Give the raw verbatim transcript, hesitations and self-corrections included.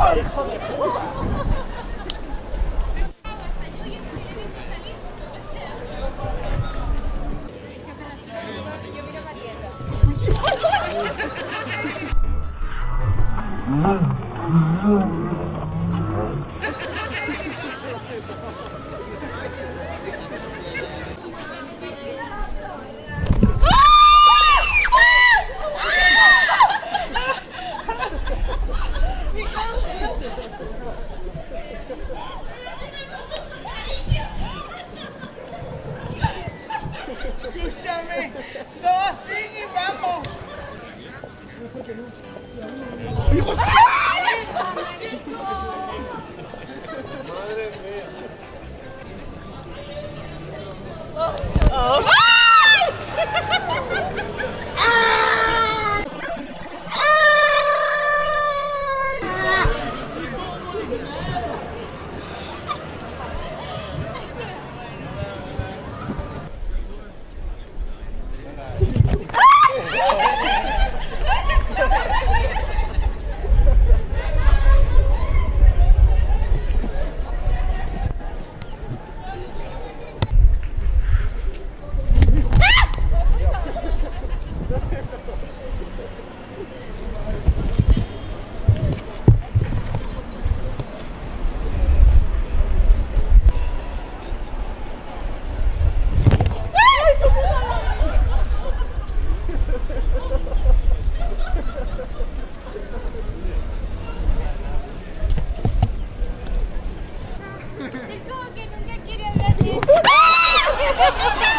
Como que nunca quiere hablar de esto.